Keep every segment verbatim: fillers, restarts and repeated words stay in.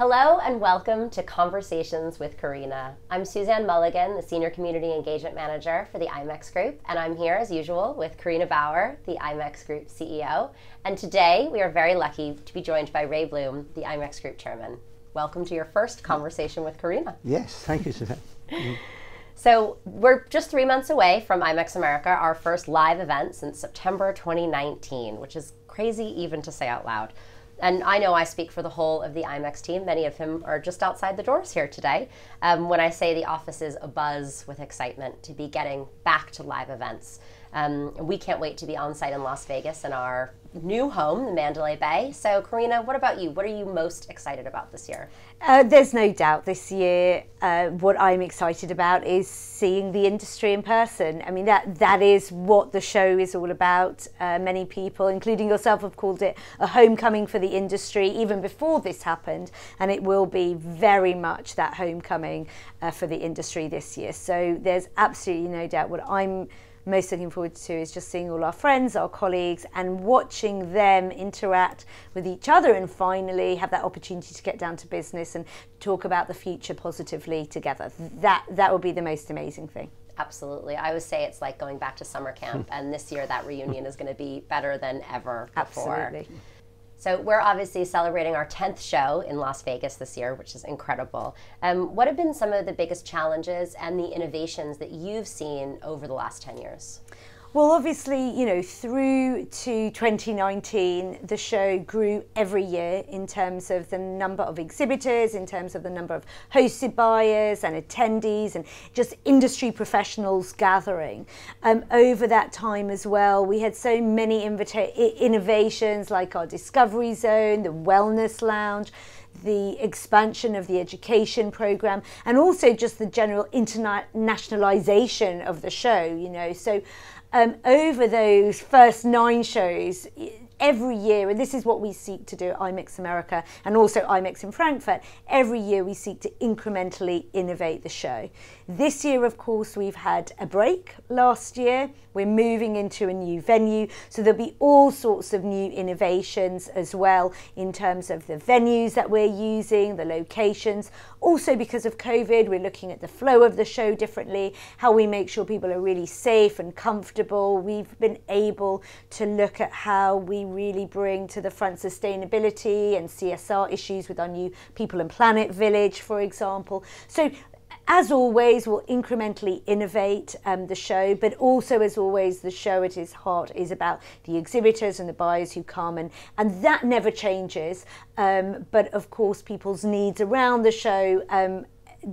Hello and welcome to Conversations with Carina. I'm Suzanne Mulligan, the Senior Community Engagement Manager for the IMEX Group, and I'm here as usual with Carina Bauer, the IMEX Group C E O, and today we are very lucky to be joined by Ray Bloom, the IMEX Group Chairman. Welcome to your first conversation with Carina. Yes, thank you, Suzanne. So we're just three months away from IMEX America, our first live event since September twenty nineteen, which is crazy even to say out loud. And I know I speak for the whole of the IMEX team. Many of them are just outside the doors here today. Um, when I say the office is abuzz with excitement to be getting back to live events. Um, we can't wait to be on site in Las Vegas in our new home, the Mandalay Bay. So Carina, what about you? What are you most excited about this year? Uh, there's no doubt this year uh, what I'm excited about is seeing the industry in person. I mean, that that is what the show is all about. Uh, many people, including yourself, have called it a homecoming for the industry even before this happened, and it will be very much that homecoming uh, for the industry this year. So there's absolutely no doubt what I'm most looking forward to is just seeing all our friends, our colleagues, and watching them interact with each other and finally have that opportunity to get down to business and talk about the future positively together. That that would be the most amazing thing. Absolutely. I would say it's like going back to summer camp, and this year that reunion is going to be better than ever before. Absolutely. So we're obviously celebrating our tenth show in Las Vegas this year, which is incredible. Um, what have been some of the biggest challenges and the innovations that you've seen over the last ten years? Well, obviously, you know, through to twenty nineteen, the show grew every year in terms of the number of exhibitors, in terms of the number of hosted buyers and attendees and just industry professionals gathering. Um, over that time as well, we had so many innovations like our Discovery Zone, the Wellness Lounge, the expansion of the education program, and also just the general internationalization of the show, you know. So um, over those first nine shows, every year, and this is what we seek to do at IMEX America and also IMEX in Frankfurt, every year we seek to incrementally innovate the show. This year, of course, we've had a break last year. We're moving into a new venue, so there'll be all sorts of new innovations as well in terms of the venues that we're using, the locations. Also because of COVID, we're looking at the flow of the show differently, how we make sure people are really safe and comfortable. We've been able to look at how we really bring to the front sustainability and C S R issues with our new People and Planet Village, for example. So as always, we'll incrementally innovate um, the show, but also as always, the show at its heart is about the exhibitors and the buyers who come, and, and that never changes. Um, but of course, people's needs around the show um,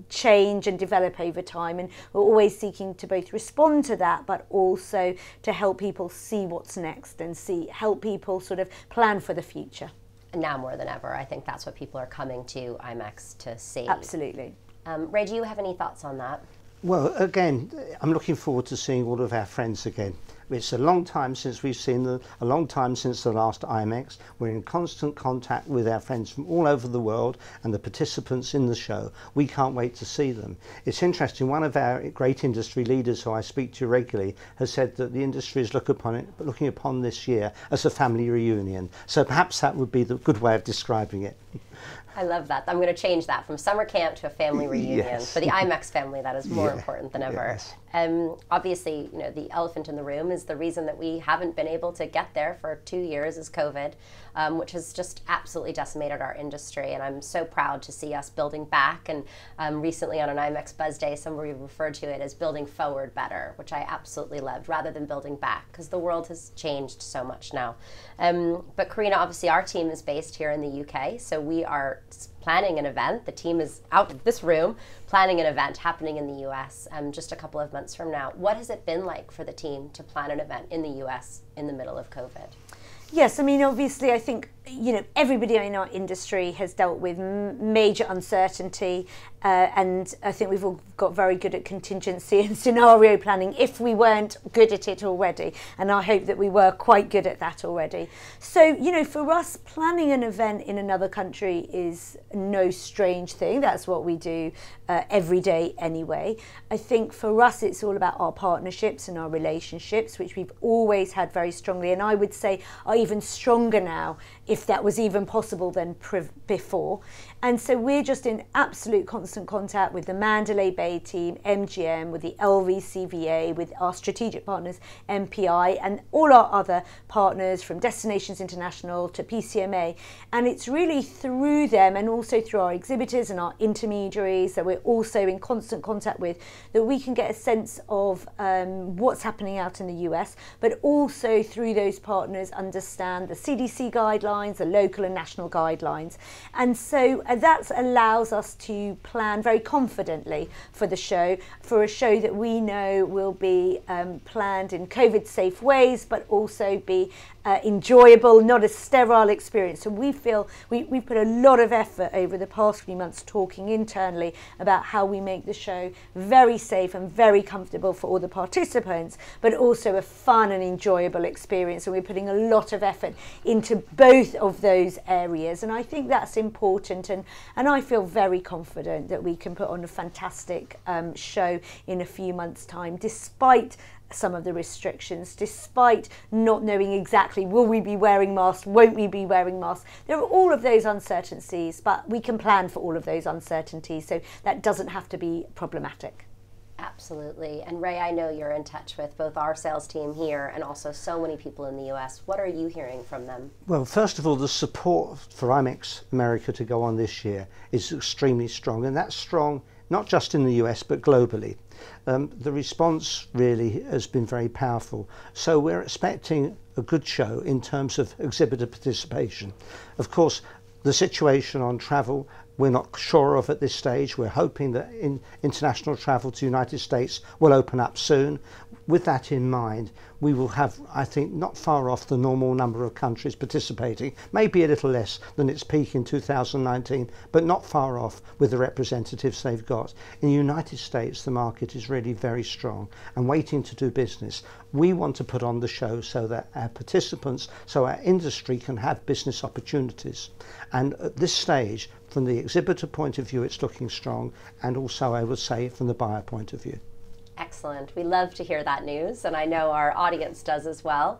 change and develop over time, and we're always seeking to both respond to that but also to help people see what's next and see help people sort of plan for the future. And now more than ever, I think that's what people are coming to IMEX to see. Absolutely. Um, Ray, do you have any thoughts on that? Well, again, I'm looking forward to seeing all of our friends again. It's a long time since we've seen them, a long time since the last IMEX. We're in constant contact with our friends from all over the world and the participants in the show. We can't wait to see them. It's interesting, one of our great industry leaders who I speak to regularly has said that the industry is look upon it, looking upon this year as a family reunion. So perhaps that would be the good way of describing it. I love that. I'm going to change that from summer camp to a family reunion. Yes. For the IMEX family, that is more yeah. important than ever. Yes. Um, obviously, you know, the elephant in the room is the reason that we haven't been able to get there for two years is COVID, um, which has just absolutely decimated our industry. And I'm so proud to see us building back. And um, recently on an IMEX Buzz Day, somebody referred to it as building forward better, which I absolutely loved, rather than building back, because the world has changed so much now. Um, but Carina, obviously, our team is based here in the U K, so we are planning an event. The team is out of this room planning an event happening in the U S um, just a couple of months from now. What has it been like for the team to plan an event in the U S in the middle of COVID? Yes, I mean, obviously, I think, you know, everybody in our industry has dealt with m major uncertainty, uh, and I think we've all got very good at contingency and scenario planning if we weren't good at it already, and I hope that we were quite good at that already. So, you know, for us, planning an event in another country is no strange thing. That's what we do uh, every day anyway. I think for us, it's all about our partnerships and our relationships, which we've always had very strongly, and I would say are even stronger now if if that was even possible than before. And so we're just in absolute constant contact with the Mandalay Bay team, M G M, with the L V C V A, with our strategic partners, M P I, and all our other partners from Destinations International to P C M A. And it's really through them and also through our exhibitors and our intermediaries that we're also in constant contact with that we can get a sense of um, what's happening out in the U S, but also through those partners understand the C D C guidelines, the local and national guidelines. And so uh, that allows us to plan very confidently for the show, for a show that we know will be um, planned in COVID safe ways, but also be uh, enjoyable, not a sterile experience. So we feel we, we put a lot of effort over the past few months talking internally about how we make the show very safe and very comfortable for all the participants, but also a fun and enjoyable experience. And we're putting a lot of effort into both of those areas. And I think that's important. And, and I feel very confident that we can put on a fantastic um, show in a few months' time, despite some of the restrictions, despite not knowing exactly, will we be wearing masks, won't we be wearing masks? There are all of those uncertainties, but we can plan for all of those uncertainties, so that doesn't have to be problematic. Absolutely. And Ray, I know you're in touch with both our sales team here and also so many people in the U S. What are you hearing from them? Well, first of all, the support for IMEX America to go on this year is extremely strong, and that's strong not just in the U S but globally. Um, the response really has been very powerful. So we're expecting a good show in terms of exhibitor participation. Of course, the situation on travel we're not sure of at this stage. We're hoping that in international travel to the United States will open up soon. With that in mind, we will have, I think, not far off the normal number of countries participating, maybe a little less than its peak in two thousand nineteen, but not far off with the representatives they've got. In the United States, the market is really very strong and waiting to do business. We want to put on the show so that our participants, so our industry can have business opportunities. And at this stage, from the exhibitor point of view, it's looking strong, and also, I would say, from the buyer point of view. Excellent. We love to hear that news, and I know our audience does as well.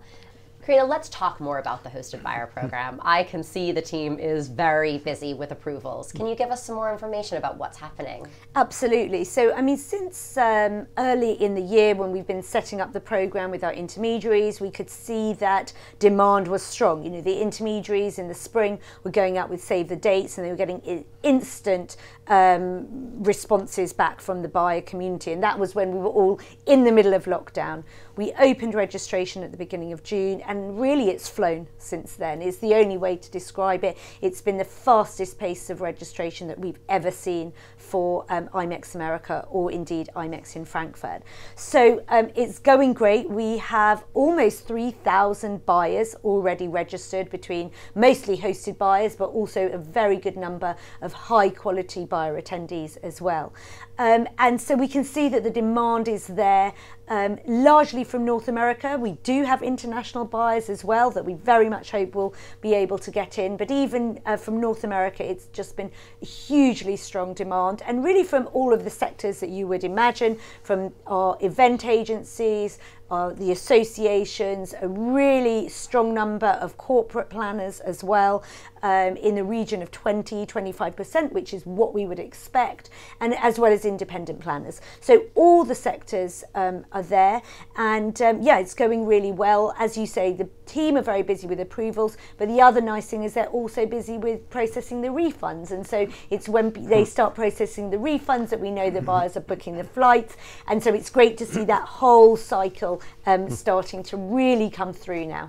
Carina, let's talk more about the Hosted Buyer Program. I can see the team is very busy with approvals. Can you give us some more information about what's happening? Absolutely. So, I mean, since um, early in the year when we've been setting up the program with our intermediaries, we could see that demand was strong. You know, the intermediaries in the spring were going out with Save the Dates, and they were getting instant um, responses back from the buyer community. And that was when we were all in the middle of lockdown. We opened registration at the beginning of June, and really it's flown since then. It's the only way to describe it. It's been the fastest pace of registration that we've ever seen for um, IMEX America, or indeed IMEX in Frankfurt. So um, it's going great. We have almost three thousand buyers already registered, between mostly hosted buyers, but also a very good number of high quality buyer attendees as well. Um, and so we can see that the demand is there, um, largely from North America. We do have international buyers as well that we very much hope will be able to get in. But even uh, from North America, it's just been hugely strong demand, and really from all of the sectors that you would imagine, from our event agencies, Uh, the associations, a really strong number of corporate planners as well, um, in the region of twenty, twenty-five percent, which is what we would expect, and as well as independent planners. So all the sectors um, are there, and um, yeah, it's going really well. As you say, the team are very busy with approvals, but the other nice thing is they're also busy with processing the refunds. And so it's when they start processing the refunds that we know the buyers are booking the flights. And so it's great to see that whole cycle Um, starting to really come through now.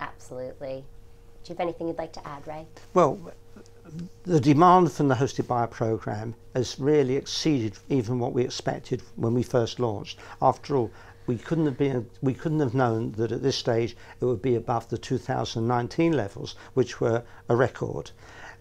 Absolutely. Do you have anything you'd like to add, Ray? Well, the demand from the Hosted Buyer Program has really exceeded even what we expected when we first launched. After all, we couldn't have been, we couldn't have known that at this stage it would be above the two thousand nineteen levels, which were a record.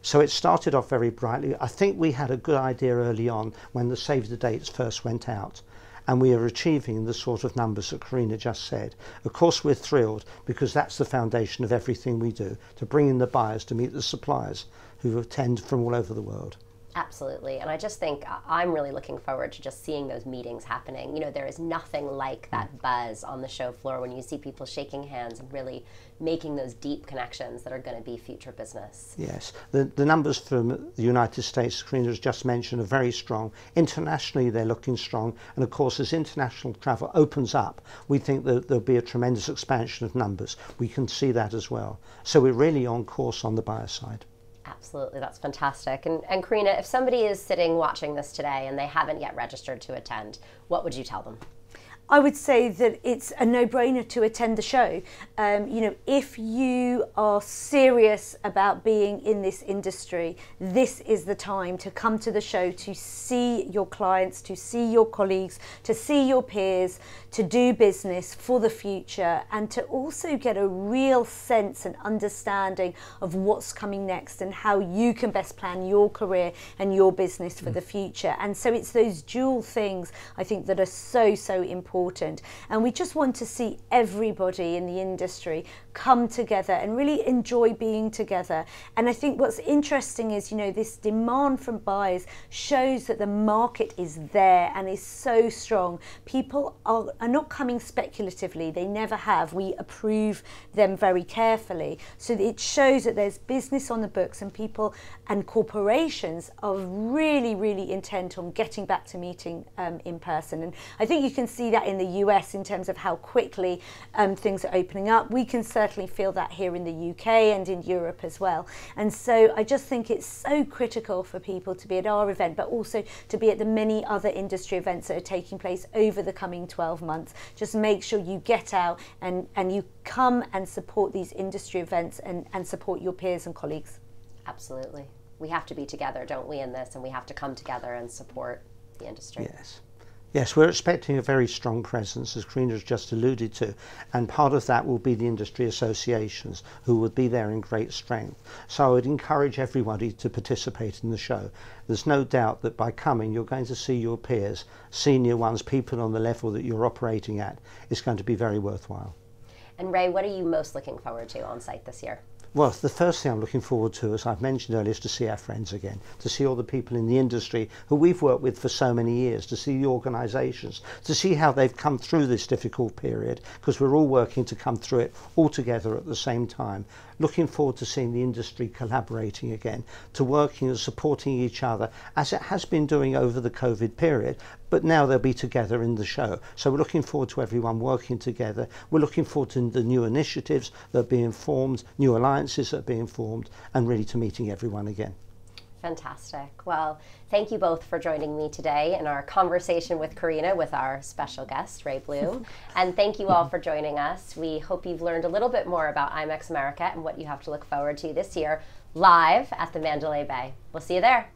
So it started off very brightly. I think we had a good idea early on when the Save the Dates first went out, and we are achieving the sort of numbers that Carina just said. Of course, we're thrilled, because that's the foundation of everything we do, to bring in the buyers to meet the suppliers who attend from all over the world. Absolutely. And I just think I'm really looking forward to just seeing those meetings happening. You know, there is nothing like that buzz on the show floor when you see people shaking hands and really making those deep connections that are going to be future business. Yes. The, the numbers from the United States, Carina's just mentioned, are very strong. Internationally, they're looking strong. And of course, as international travel opens up, we think that there'll be a tremendous expansion of numbers. We can see that as well. So we're really on course on the buyer side. Absolutely, that's fantastic. And, and Carina, if somebody is sitting watching this today and they haven't yet registered to attend, what would you tell them? I would say that it's a no-brainer to attend the show. Um, you know, if you are serious about being in this industry, this is the time to come to the show, to see your clients, to see your colleagues, to see your peers, to do business for the future, and to also get a real sense and understanding of what's coming next and how you can best plan your career and your business for mm. the future. And so it's those dual things, I think, that are so, so important. Important. And we just want to see everybody in the industry come together and really enjoy being together. And I think what's interesting is, you know, this demand from buyers shows that the market is there and is so strong. People are, are not coming speculatively. They never have. We approve them very carefully. So it shows that there's business on the books, and people and corporations are really, really intent on getting back to meeting um, in person. And I think you can see that in the U S in terms of how quickly um, things are opening up. We can certainly Certainly feel that here in the U K and in Europe as well. And so I just think it's so critical for people to be at our event, but also to be at the many other industry events that are taking place over the coming twelve months. Just make sure you get out and, and you come and support these industry events and, and support your peers and colleagues. Absolutely. We have to be together, don't we, in this, and we have to come together and support the industry. Yes. Yes, we're expecting a very strong presence, as Carina has just alluded to, and part of that will be the industry associations, who will be there in great strength. So I would encourage everybody to participate in the show. There's no doubt that by coming, you're going to see your peers, senior ones, people on the level that you're operating at. It's going to be very worthwhile. And Ray, what are you most looking forward to on site this year? Well, the first thing I'm looking forward to, as I've mentioned earlier, is to see our friends again, to see all the people in the industry who we've worked with for so many years, to see the organisations, to see how they've come through this difficult period, because we're all working to come through it all together at the same time. Looking forward to seeing the industry collaborating again, to working and supporting each other, as it has been doing over the COVID period, but now they'll be together in the show. So we're looking forward to everyone working together. We're looking forward to the new initiatives that are being formed, new alliances that are being formed, and really to meeting everyone again. Fantastic. Well, thank you both for joining me today in our conversation with Carina with our special guest, Ray Bloom. And thank you all for joining us. We hope you've learned a little bit more about IMEX America and what you have to look forward to this year live at the Mandalay Bay. We'll see you there.